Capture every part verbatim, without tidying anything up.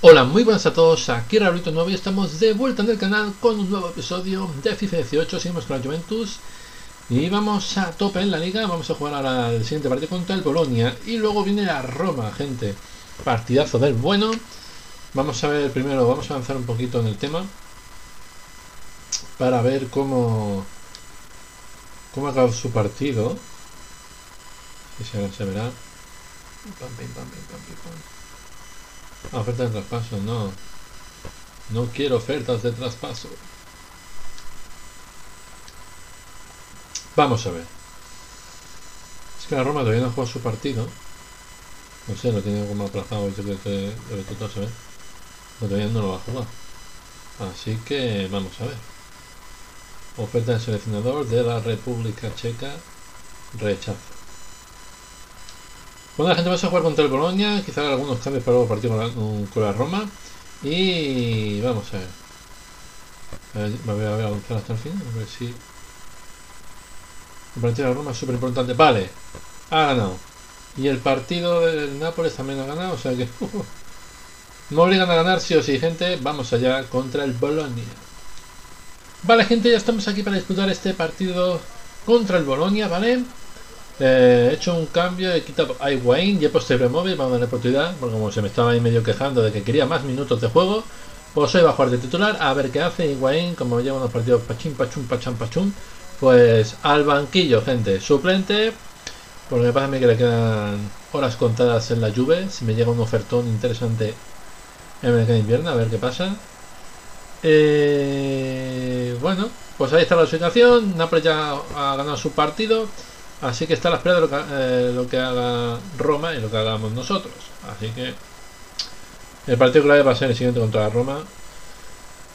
Hola, muy buenas a todos, aquí Rauliitoo siete, estamos de vuelta en el canal con un nuevo episodio de FIFA dieciocho, seguimos con la Juventus y vamos a tope en la liga. Vamos a jugar ahora el siguiente partido contra el Bolonia y luego viene la Roma, gente, partidazo del bueno. Vamos a ver primero, vamos a avanzar un poquito en el tema para ver cómo, cómo acaba su partido. Y si ahora se verá. Pam, pim, pam, pim, pam, pim, pam. Ah, oferta de traspaso, no. No quiero ofertas de traspaso. Vamos a ver. Es que la Roma todavía no juega su partido. No sé, lo tiene como aplazado. Pero todavía no lo va a jugar. Así que vamos a ver. Oferta del seleccionador de la República Checa. Rechazo. Bueno, la gente, vamos a jugar contra el Bolonia, quizás algunos cambios para luego partir con la, con la Roma. Y vamos a ver. A ver, me voy a avanzar hasta el final, a ver si... El partido de la Roma es súper importante. Vale, ha ganado. Y el partido del Nápoles también ha ganado, o sea que... no obligan a ganar sí o sí, gente. Vamos allá contra el Bolonia. Vale, gente, ya estamos aquí para disputar este partido contra el Bolonia, ¿vale? Eh, he hecho un cambio, he quitado a Higuaín y he puesto Ibrahimovic. Vamos a darle oportunidad, porque como se me estaba ahí medio quejando de que quería más minutos de juego, pues hoy va a jugar de titular, a ver qué hace Higuaín. Como lleva unos partidos pachín, pachum, pachán, pachum, pues al banquillo, gente. Suplente, porque pasa que le quedan horas contadas en la Juve. Si me llega un ofertón interesante en el mercado de invierno, a ver qué pasa. eh, Bueno, pues ahí está la situación. Nápoles ya ha ganado su partido, así que está a la espera de lo que, eh, lo que haga Roma y lo que hagamos nosotros. Así que el partido clave va a ser el siguiente contra la Roma.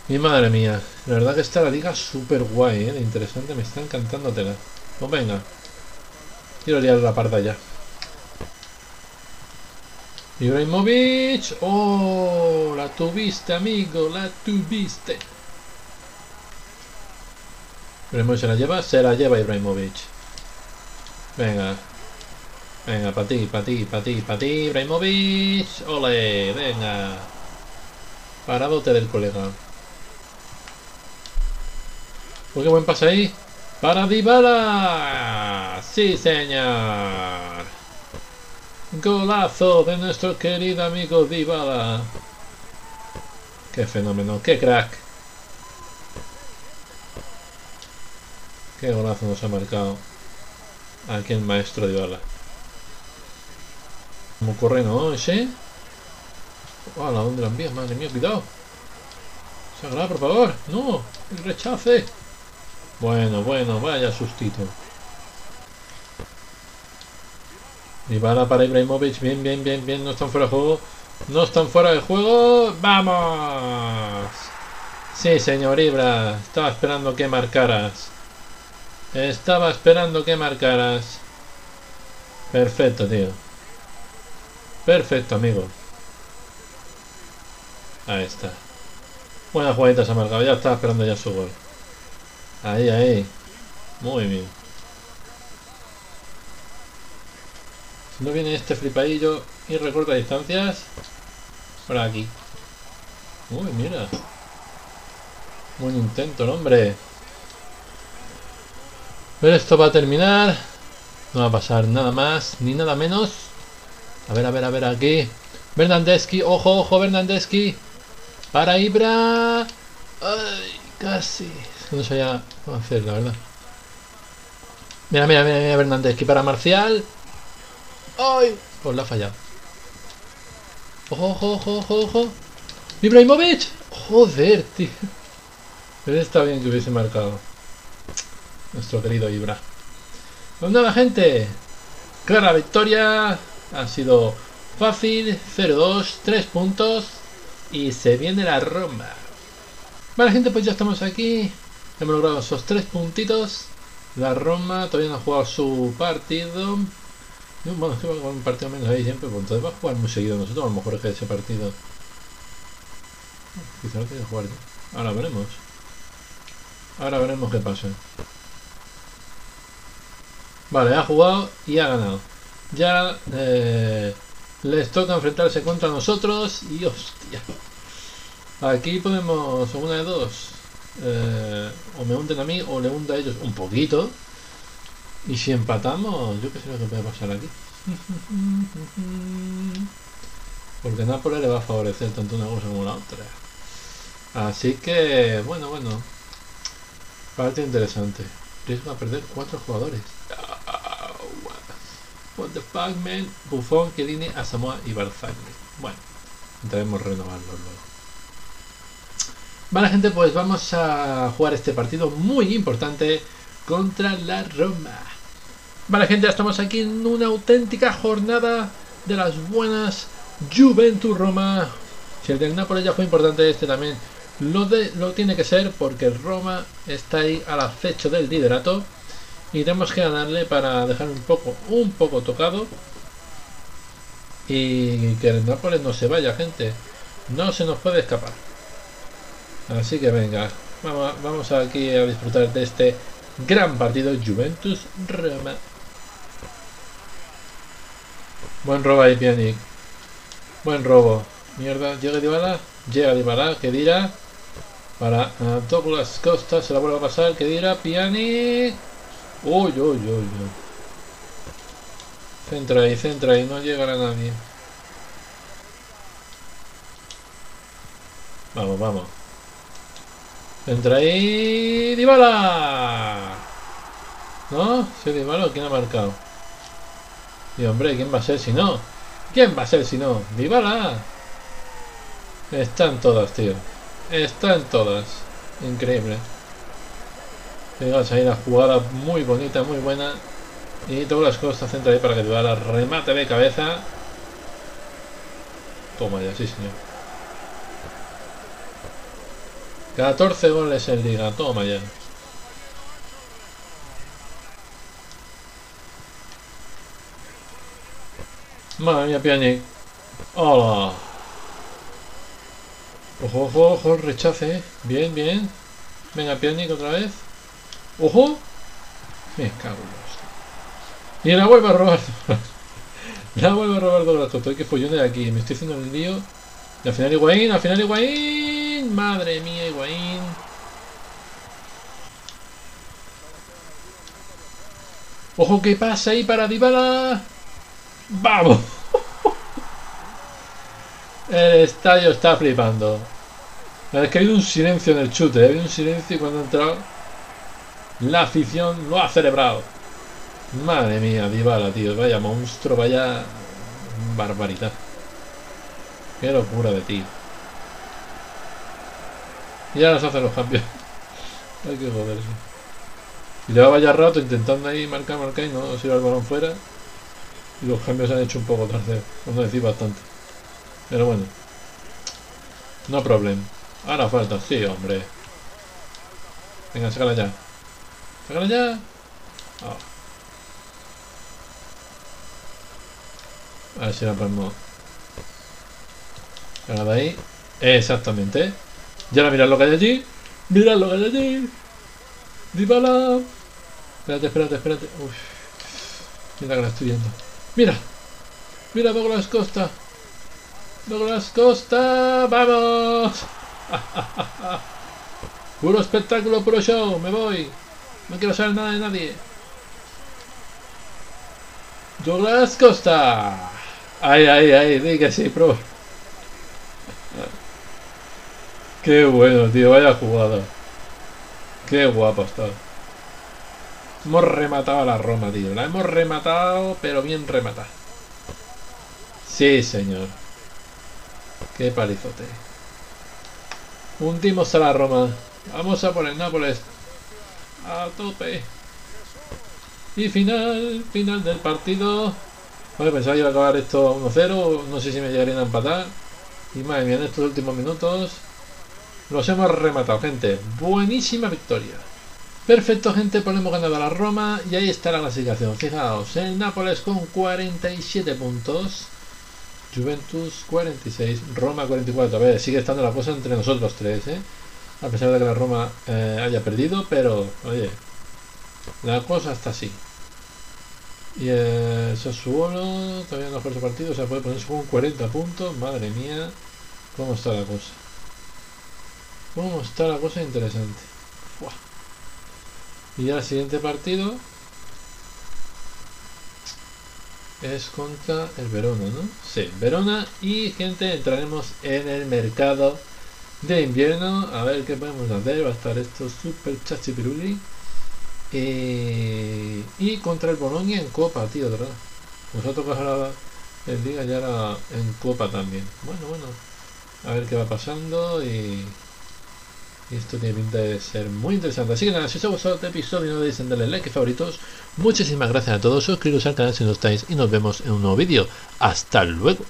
Y madre mía, la verdad que está la liga súper guay, ¿eh? Interesante, me está encantando tela. Pues venga, quiero liar la parda ya. Ibrahimovic. Oh, la tuviste, amigo, la tuviste. Ibrahimovic se la lleva, se la lleva Ibrahimovic. Venga, venga, para ti, para ti, para ti, para ti, Ibrahimovic. Ole, venga. Paradote del colega. Uy, qué buen pase ahí. Para Dybala. Sí, señor. Golazo de nuestro querido amigo Dybala. Qué fenómeno, qué crack. Qué golazo nos ha marcado aquí el maestro Dybala. Como corre, ¿no? Ese. ¡Hala! ¿Dónde la envías? Madre mía, cuidado. Sagrada, por favor. No, el rechace. Bueno, bueno, vaya sustito. Dybala para Ibrahimovic. Bien, bien, bien, bien. No están fuera de juego. No están fuera de juego. ¡Vamos! Sí, señor Ibra. Estaba esperando que marcaras. Estaba esperando que marcaras. Perfecto, tío. Perfecto, amigo. Ahí está. Buena jugadita se ha marcado. Ya estaba esperando ya su gol. Ahí, ahí. Muy bien. Si no viene este flipadillo y recorta distancias. Por aquí. Uy, mira. Buen intento, el hombre. Pero esto va a terminar. No va a pasar nada más ni nada menos. A ver, a ver, a ver aquí. Bernardeschi, ojo, ojo, Bernardeschi. Para Ibra. Ay, casi. No sabía cómo hacer, la verdad. Mira, mira, mira, mira, Bernardeschi para Marcial. Ay, pues la ha fallado. Ojo, ojo, ojo, ojo, ojo. Ibrahimovic. Joder, tío. Pero está bien que hubiese marcado nuestro querido Ibra. Pues nada, gente, clara victoria. Ha sido fácil. Cero dos, tres puntos. Y se viene la Roma. Vale, gente, pues ya estamos aquí. Hemos logrado esos tres puntitos. La Roma todavía no ha jugado su partido. Bueno, es que va a jugar un partido menos ahí siempre. Pues entonces va a jugar muy seguido nosotros. A lo mejor es que ese partido quizá lo tenga que jugar ya. Ahora veremos. Ahora veremos qué pasa. Vale, ha jugado y ha ganado. Ya eh, Les toca enfrentarse contra nosotros y hostia. Aquí podemos una de dos. Eh, o me hunden a mí o le hunden a ellos un poquito. Y si empatamos, yo qué sé lo que puede pasar aquí. Porque Nápoles le va a favorecer tanto una cosa como la otra. Así que, bueno, bueno. Parte interesante. Riesgo a perder cuatro jugadores. What the fuck, man. Buffon, Chiellini, Asamoah y Barzagli. Bueno, intentaremos renovarlos luego. Vale, gente, pues vamos a jugar este partido muy importante contra la Roma. Vale, gente, ya estamos aquí en una auténtica jornada de las buenas. Juventus Roma. Si el del Nápoles ya fue importante, este también lo, de, lo tiene que ser, porque Roma está ahí al acecho del liderato. Y tenemos que ganarle para dejar un poco, un poco tocado. Y que el Nápoles no se vaya, gente. No se nos puede escapar. Así que venga, vamos, vamos aquí a disfrutar de este gran partido Juventus-Roma. Buen robo ahí, Pjanic. Buen robo. Mierda, llega Dybala. Llega Dybala, que dirá. Para Douglas Costa, se la vuelve a pasar, que dirá. Pjanic. Uy, uy, uy, uy. Centra ahí, centra ahí, no llegará nadie. Vamos, vamos. Centra ahí. ¡Dybala! ¿No? ¿Sí, Dybala? ¿Quién ha marcado? Y hombre, ¿quién va a ser si no? ¿Quién va a ser si no? ¡Dybala! Están todas, tío. Están todas. Increíble. Fijaos ahí la jugada muy bonita, muy buena. Y todas las cosas centra ahí para que Dybala remate de cabeza. Toma ya, sí señor. catorce goles en liga, toma ya. Madre mía, Pjanic. ¡Hola! Ojo, ojo, ojo, rechace, ¿eh? Bien, bien. Venga, Pjanic otra vez. ¡Ojo! Me cago en los... Y la vuelvo a robar. La vuelvo a robar Douglas Costa. Estoy que follón de aquí. Me estoy haciendo un lío. Y al final Higuaín, al final Higuaín. Madre mía, Higuaín. ¡Ojo que pasa ahí para Dybala! ¡Vamos! El estadio está flipando. Es que ha habido un silencio en el chute. Ha habido un silencio y cuando ha entrado... La afición lo ha celebrado. Madre mía, Dybala, tío. Vaya monstruo, vaya barbaridad. Qué locura de tío. Y ahora se hacen los cambios. Hay que joderse. Y llevaba ya rato intentando ahí marcar, marcar y no se iba el balón fuera. Y los cambios se han hecho un poco tarde, por no decir bastante. Pero bueno. No problema. Ahora falta, sí, hombre. Venga, sácala ya. ¡Sácala ya! Oh. A ver si la palmo. Sácala de ahí. Exactamente. Y ahora mirad lo que hay allí. ¡Mirad lo que hay allí! ¡Dybala! Espérate, espérate, espérate. Uff. Mira que la estoy viendo. ¡Mira! ¡Mira Douglas Costa! ¡Douglas Costa! ¡Vamos! ¡Puro espectáculo, puro show! ¡Me voy! No quiero saber nada de nadie. Douglas Costa. Ay, ay, ay, di que sí, pro. Qué bueno, tío, vaya jugada. Qué guapo está. Hemos rematado a la Roma, tío. La hemos rematado, pero bien rematada. Sí, señor. Qué palizote. Hundimos a la Roma. Vamos a por el Nápoles. A tope. Y final, final del partido. Vale, pensaba que iba a acabar esto a uno cero. No sé si me llegarían a empatar. Y madre mía, en estos últimos minutos los hemos rematado, gente. Buenísima victoria. Perfecto, gente, pues hemos ganado a la Roma. Y ahí está la clasificación, fijaos. El Nápoles con cuarenta y siete puntos, Juventus cuarenta y seis, Roma cuarenta y cuatro. A ver, sigue estando la cosa entre nosotros tres, eh a pesar de que la Roma eh, haya perdido, pero, oye, la cosa está así. Y el Sassuolo todavía no ha jugado su partido, o sea, puede ponerse con cuarenta puntos. Madre mía, cómo está la cosa. Cómo está la cosa interesante. Uah. Y ya el siguiente partido es contra el Verona, ¿no? Sí, Verona. Y gente, entraremos en el mercado de invierno. A ver qué podemos hacer. Va a estar esto super chachipiruli. Eh, y contra el Bolonia en Copa, tío, de verdad. Nosotros ahora el Liga ya era en Copa también. Bueno, bueno. A ver qué va pasando. Y, y esto tiene pinta de ser muy interesante. Así que nada, si os ha gustado este episodio, no deis en darle like y favoritos. Muchísimas gracias a todos. Suscribiros al canal si no estáis. Y nos vemos en un nuevo vídeo. Hasta luego.